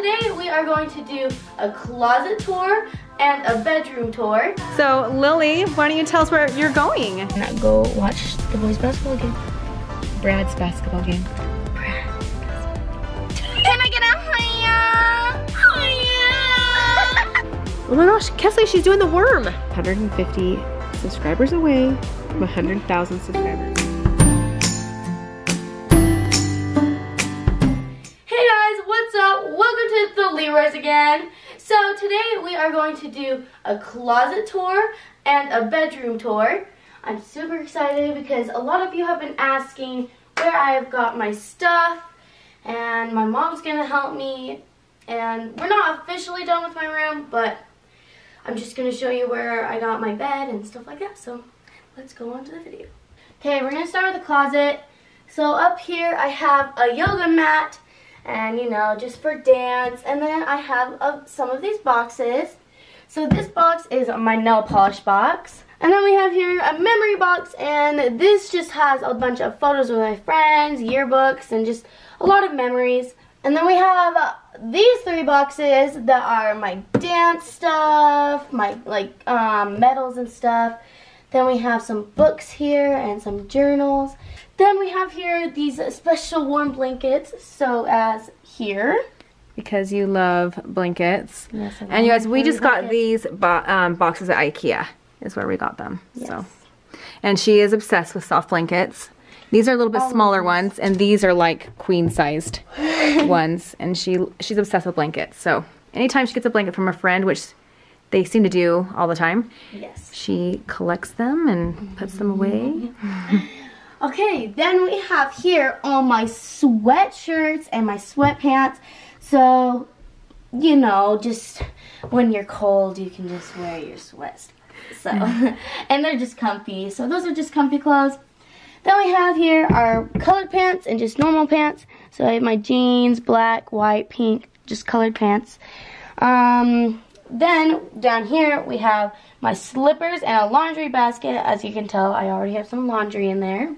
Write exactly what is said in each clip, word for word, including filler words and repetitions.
today we are going to do a closet tour and a bedroom tour. So Lily, why don't you tell us where you're going? I'm gonna go watch the boys' basketball game. Brad's basketball game. Brad's basketball game. Can I get a hiya? Hiya! Oh my gosh, Kesley, she's doing the worm. one hundred fifty subscribers away from one hundred thousand subscribers. Welcome to The LeRoys again. So today we are going to do a closet tour and a bedroom tour. I'm super excited because a lot of you have been asking where I have got my stuff, and my mom's gonna help me, and we're not officially done with my room, but I'm just gonna show you where I got my bed and stuff like that. So let's go on to the video. Okay, we're gonna start with the closet. So up here I have a yoga mat, and you know, just for dance. And then I have uh, some of these boxes. So this box is my nail polish box. And then we have here a memory box, and this just has a bunch of photos with my friends, yearbooks, and just a lot of memories. And then we have uh, these three boxes that are my dance stuff, my like um, medals and stuff. Then we have some books here and some journals. Then we have here these special warm blankets, so as here. Because you love blankets. Yes, I love and you guys, we just blankets. got these bo um, boxes at IKEA, is where we got them. Yes. So, and she is obsessed with soft blankets. These are a little bit oh, smaller nice. ones, and these are like queen-sized ones. And she she's obsessed with blankets. So anytime she gets a blanket from a friend, which they seem to do all the time, yes, she collects them and puts them away. Okay, then we have here all my sweatshirts and my sweatpants. So, you know, just when you're cold, you can just wear your sweats. So, and they're just comfy. So those are just comfy clothes. Then we have here our colored pants and just normal pants. So I have my jeans, black, white, pink, just colored pants. Um, then down here we have my slippers and a laundry basket. As you can tell, I already have some laundry in there.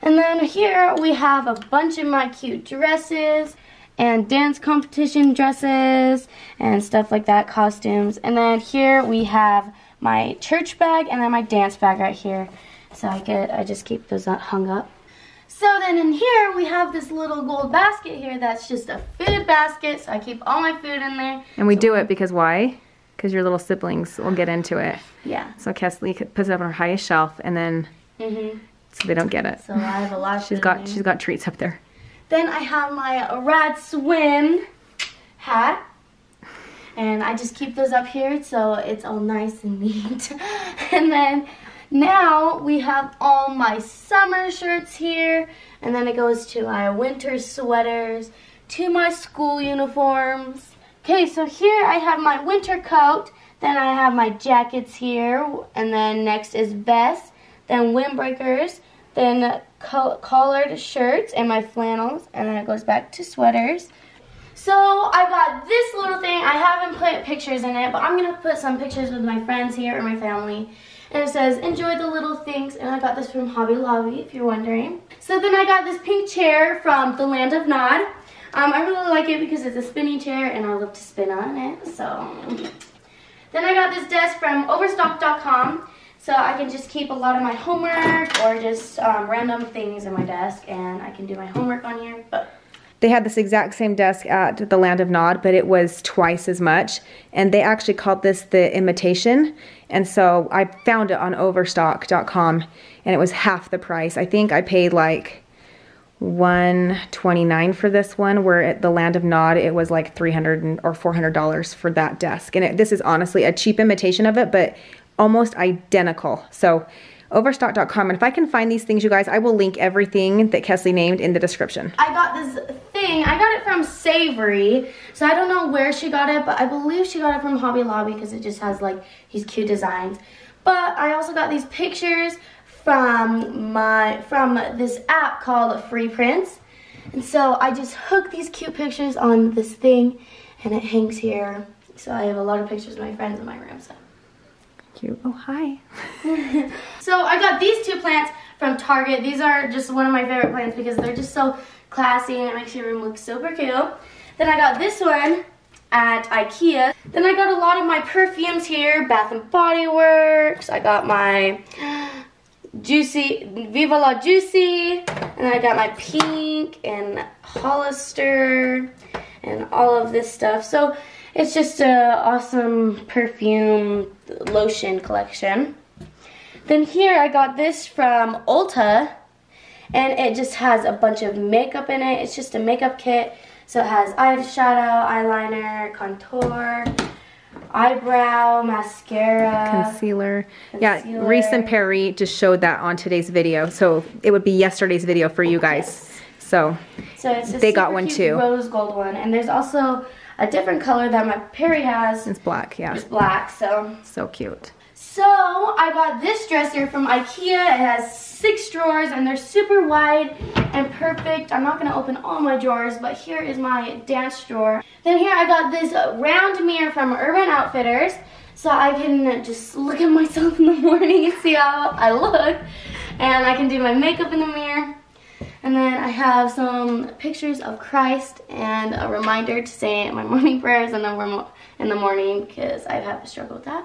And then here we have a bunch of my cute dresses and dance competition dresses and stuff like that, costumes. And then here we have my church bag and then my dance bag right here. So I get, I just keep those hung up. So then in here we have this little gold basket here that's just a food basket. So I keep all my food in there. And we so do it because why? Because your little siblings will get into it. Yeah. So Kesley puts it up on her highest shelf and then... Mm-hmm. So they don't get it. So I have a lot of she's got She's got treats up there. Then I have my Rad Swim hat. And I just keep those up here so it's all nice and neat. And then now we have all my summer shirts here. And then it goes to my winter sweaters, to my school uniforms. Okay, so here I have my winter coat. Then I have my jackets here. And then next is vests. Then windbreakers, then coll collared shirts and my flannels, and then it goes back to sweaters. So I got this little thing. I haven't put pictures in it, but I'm gonna put some pictures with my friends here and my family. And it says, enjoy the little things, and I got this from Hobby Lobby, if you're wondering. So then I got this pink chair from the Land of Nod. Um, I really like it because it's a spinning chair, and I love to spin on it, so. Then I got this desk from Overstock dot com. So I can just keep a lot of my homework or just um, random things in my desk, and I can do my homework on here. But they had this exact same desk at the Land of Nod, but it was twice as much. And they actually called this the imitation. And so I found it on Overstock dot com, and it was half the price. I think I paid like one twenty-nine for this one, where at the Land of Nod it was like three hundred or four hundred dollars for that desk. And it, this is honestly a cheap imitation of it, but almost identical. So Overstock dot com, and if I can find these things, you guys, I will link everything that Kesley named in the description. I got this thing, I got it from Savory, so I don't know where she got it, but I believe she got it from Hobby Lobby because it just has like these cute designs. But I also got these pictures from my from this app called Free Prints, and so I just hooked these cute pictures on this thing, and it hangs here. So I have a lot of pictures of my friends in my room. So. Cute. Oh, hi. So I got these two plants from Target. These are just one of my favorite plants because they're just so classy and it makes your room look super cute. Then I got this one at IKEA. Then I got a lot of my perfumes here, Bath and Body Works. I got my Juicy, Viva La Juicy, and I got my pink and Hollister and all of this stuff. So it's just an awesome perfume lotion collection. Then here I got this from Ulta, and it just has a bunch of makeup in it. It's just a makeup kit. So it has eyeshadow, eyeliner, contour, eyebrow, mascara, concealer. concealer. Yeah, Reese and Perri just showed that on today's video. So it would be yesterday's video for you guys. Yes. So, so it's they got one too. Rose gold one, and there's also a different color that my Perri has. It's black, yeah. It's black, so so cute. So I got this dresser from IKEA. It has six drawers, and they're super wide and perfect. I'm not gonna open all my drawers, but here is my dance drawer. Then here I got this round mirror from Urban Outfitters, so I can just look at myself in the morning and see how I look, and I can do my makeup in the mirror. And then I have some pictures of Christ and a reminder to say my morning prayers in the, in the morning, because I have a struggle with that.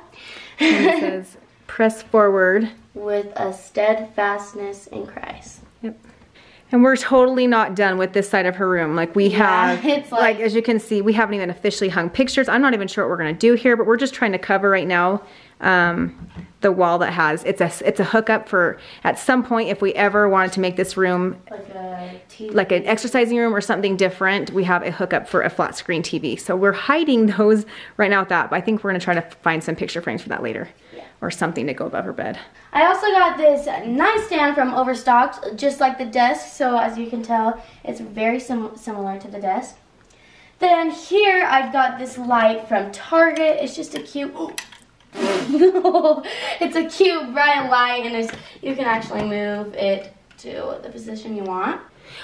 And it says, press forward with a steadfastness in Christ. Yep. And we're totally not done with this side of her room. Like we yeah, have, it's like, like as you can see, we haven't even officially hung pictures. I'm not even sure what we're going to do here, but we're just trying to cover right now. Um, the wall that has, it's a, it's a hookup for at some point if we ever wanted to make this room like, a T V. Like an exercising room or something different, we have a hookup for a flat screen T V. So we're hiding those right now with that, but I think we're gonna try to find some picture frames for that later, yeah. Or something to go above her bed. I also got this nightstand from Overstock, just like the desk, so as you can tell, it's very sim similar to the desk. Then here I've got this light from Target. It's just a cute, ooh. It's a cute bright light, and there's, you can actually move it to the position you want.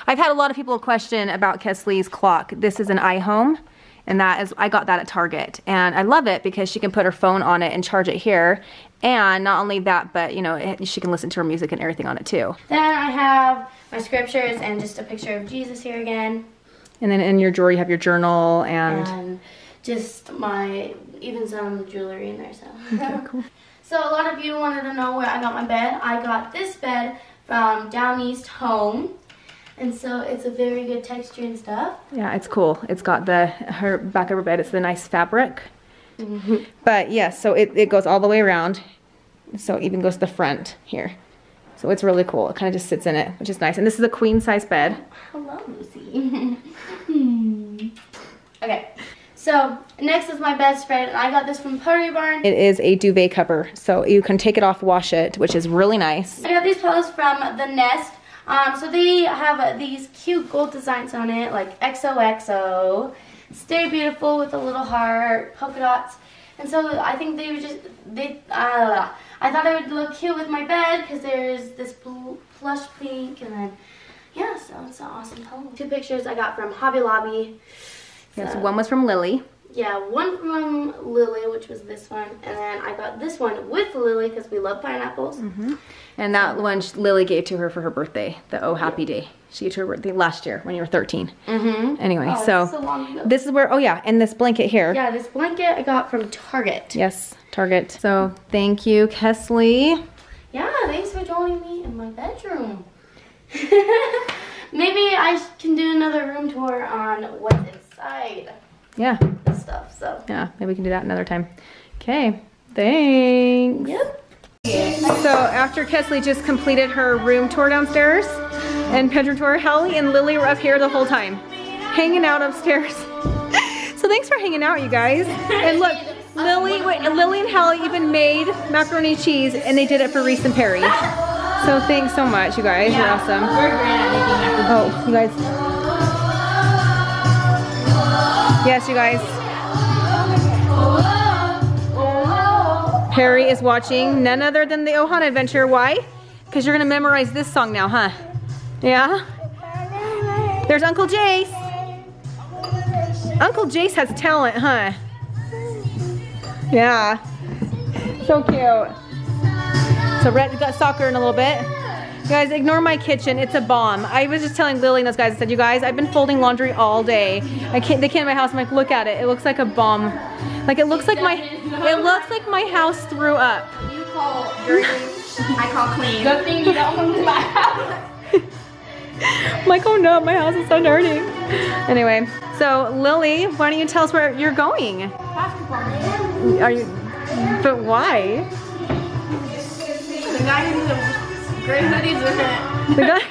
I've had a lot of people question about Kesley's clock. This is an iHome, and that is, I got that at Target, and I love it because she can put her phone on it and charge it here. And not only that, but you know, it, she can listen to her music and everything on it too. Then I have my scriptures and just a picture of Jesus here again. And then in your drawer you have your journal and, and just my, even some jewelry in there, so. Okay, cool. So a lot of you wanted to know where I got my bed. I got this bed from Down East Home, and so it's a very good texture and stuff. Yeah, it's cool. It's got the, her back of her bed, it's the nice fabric. Mm-hmm. But yeah, so it, it goes all the way around. So it even goes to the front here. So it's really cool. It kind of just sits in it, which is nice. And this is a queen size bed. Hello, Lucy. Okay. So next is my best friend, and I got this from Pottery Barn. It is a duvet cover, so you can take it off, wash it, which is really nice. I got these pillows from The Nest. Um, so they have these cute gold designs on it, like X O X O, Stay Beautiful with a little heart, polka dots. And so I think they would just, they, uh, I thought it would look cute with my bed because there's this blue, plush pink, and then, yeah, so it's an awesome pillow. Two pictures I got from Hobby Lobby. Yes, one was from Lily. Yeah, one from Lily, which was this one. And then I got this one with Lily because we love pineapples. Mm-hmm. And that one Lily gave to her for her birthday, the Oh Happy Day. She gave to her birthday last year when you were thirteen. Mm-hmm. Anyway, oh, so, so long ago. This is where, oh yeah, and this blanket here. Yeah, this blanket I got from Target. Yes, Target. So thank you, Kesley. Yeah, thanks for joining me in my bedroom. Maybe I can do another room tour on what's inside. Yeah. This stuff, so. Yeah, maybe we can do that another time. Okay, thanks. Yep. So after Kesley just completed her room tour downstairs and bedroom tour, Halle and Lily were up here the whole time, hanging out upstairs. So thanks for hanging out, you guys. And look, Lily, wait, Lily and Halle even made macaroni and cheese, and they did it for Reese and Perri. So thanks so much, you guys. Yeah. You're awesome. We're great at making macaroni. Oh, you guys. Yes, you guys. Perri is watching none other than the Ohana Adventure. Why? Because you're gonna memorize this song now, huh? Yeah. There's Uncle Jace. Uncle Jace has talent, huh? Yeah. So cute. So Rhett got soccer in a little bit. Guys, ignore my kitchen, it's a bomb. I was just telling Lily and those guys, I said, you guys, I've been folding laundry all day. I can't, they came to my house, I'm like, look at it, it looks like a bomb. Like it looks it like my, it looks like my house threw up. You call dirty, I call clean. Good thing you don't come to my house. I'm like, oh no, my house is so dirty. Anyway, so Lily, why don't you tell us where you're going? Pottery Barn. Are you, but why? The guy in the gray hoodie's with it. The guy,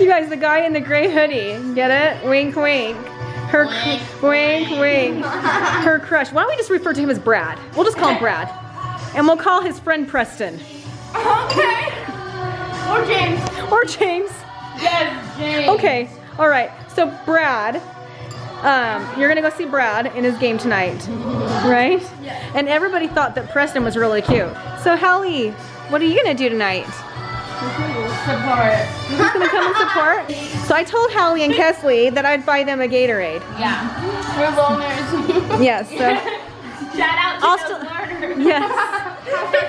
you guys, the guy in the gray hoodie, get it? Wink, wink. Her, wink, wink, wink. Her crush. Why don't we just refer to him as Brad? We'll just call him Brad. And we'll call his friend Preston. Okay. Or James. Or James. Yes, James. Okay. All right. So Brad, um, you're gonna go see Brad in his game tonight, right? Yes. And everybody thought that Preston was really cute. So Halle, what are you gonna do tonight? Support. You're just gonna come and support? So I told Halle and Kesley that I'd buy them a Gatorade. Yeah. We're loners. Yes. So. Shout out to I'll the learners. Yes.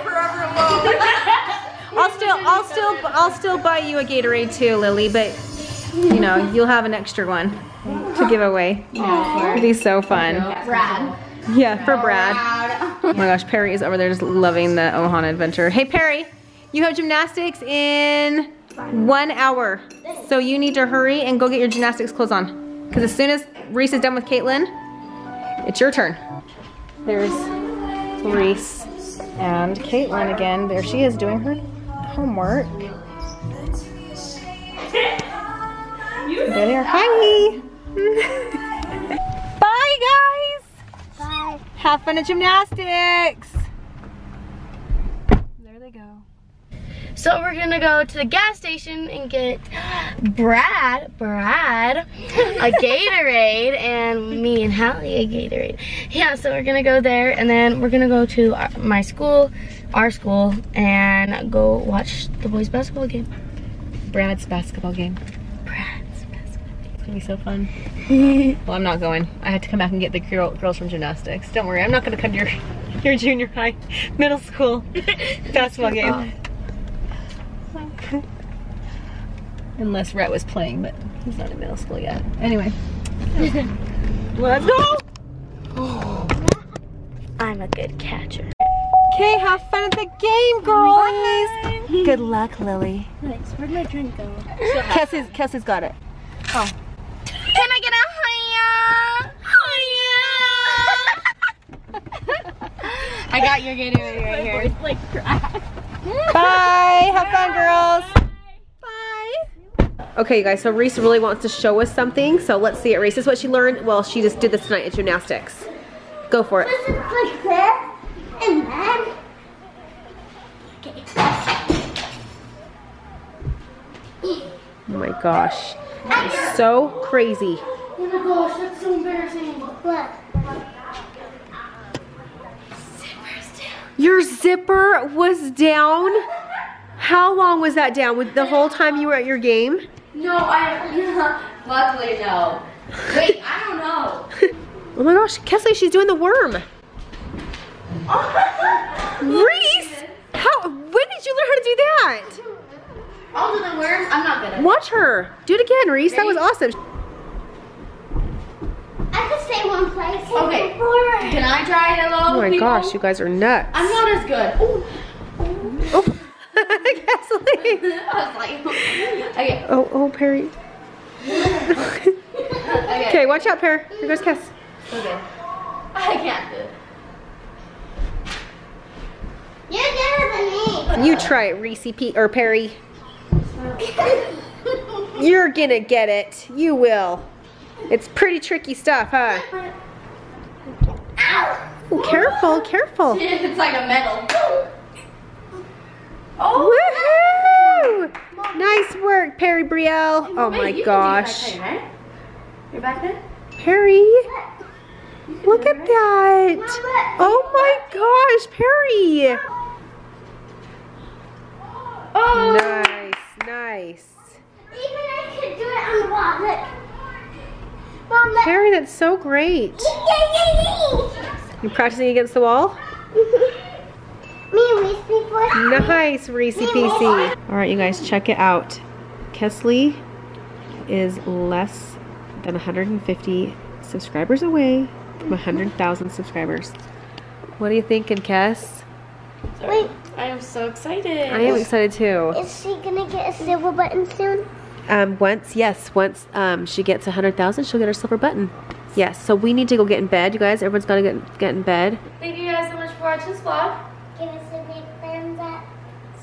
Forever alone. I'll still, I'll still, I'll still buy you a Gatorade too, Lily. But you know, you'll have an extra one to give away. Aww. It'll be so fun. Brad. Yeah, for Brad. Oh my gosh, Perri is over there just loving the Ohana adventure. Hey, Perri, you have gymnastics in one hour, so you need to hurry and go get your gymnastics clothes on. Because as soon as Reese is done with Caitlin, it's your turn. There's Reese and Caitlin again. There she is doing her homework. There. Hi. Bye, guys. Bye. Have fun at gymnastics. There they go. So we're gonna go to the gas station and get Brad, Brad, a Gatorade, and me and Halle a Gatorade. Yeah, so we're gonna go there, and then we're gonna go to our, my school. Our school and go watch the boys' basketball game. Brad's basketball game. Brad's basketball game. It's gonna be so fun. Well, I'm not going. I had to come back and get the girl, girls from gymnastics. Don't worry, I'm not gonna come to your, your junior high, middle school basketball game. Unless Rhett was playing, but he's not in middle school yet. Anyway, let's go! Oh, I'm a good catcher. Okay, have fun at the game, girls! Bye. Good luck, Lily. Thanks. Where'd my drink go? Kessie's, Kessie's got it. Oh. Can I get a hiya? Hiya! I got your Gatorade right here. It's like crap. Bye! Have fun, girls! Bye! Bye! Okay, you guys, so Reese really wants to show us something, so let's see it. Reese, this is what she learned. Well, she just did this tonight at gymnastics. Go for it. This is like this. And then, okay. Oh my gosh, that is so crazy. Oh my gosh, that's so embarrassing. Look. Zipper's down. Your zipper was down? How long was that down? With the whole time you were at your game? No, I, luckily no. Wait, I don't know. Oh my gosh, Kesley, she's doing the worm. Reese, how? When did you learn how to do that? I'll do the worm. I'm not good. Watch her. Do it again, Reese. That was awesome. I could stay one place. Okay. Can I try it alone? Oh my people? Gosh, you guys are nuts. I'm not as good. Ooh. Oh, Kesley. I was like, okay. Oh, oh, Perri. Okay. Okay, watch out, Perri. Here goes Kes. Okay. I can't do it. You're better than me. You try it, Reese P or Perri. You're gonna get it. You will. It's pretty tricky stuff, huh? Ow. Careful, careful. It's like a medal. Oh. Woohoo! Nice work, Perri Brielle. Oh my gosh. You're back there? Perri. Look at that! Oh my gosh, Perri! Oh. Nice, nice. Even I could do it on the wall. Look, Mom, look. Perri, that's so great. You practicing against the wall? Me and Reese before. Nice, Reese P C. All right, you guys, check it out. Kesley is less than one hundred fifty subscribers away from one hundred thousand subscribers. What are you thinking, Kes? Sorry. Wait. I am so excited. I am excited too. Is she gonna get a silver button soon? Um, once, yes. Once um, she gets one hundred thousand, she'll get her silver button. Yes, so we need to go get in bed, you guys. Everyone's gotta get, get in bed. Thank you guys so much for watching this vlog. Give us a big thumbs up.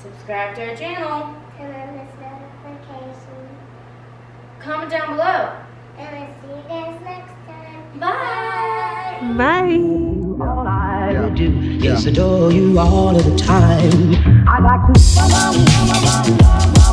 Subscribe to our channel. Turn on this notification. Comment down below. And I'll see you guys next time. Bye. Bye. Bye. All I do is adore you all of the time. I like to.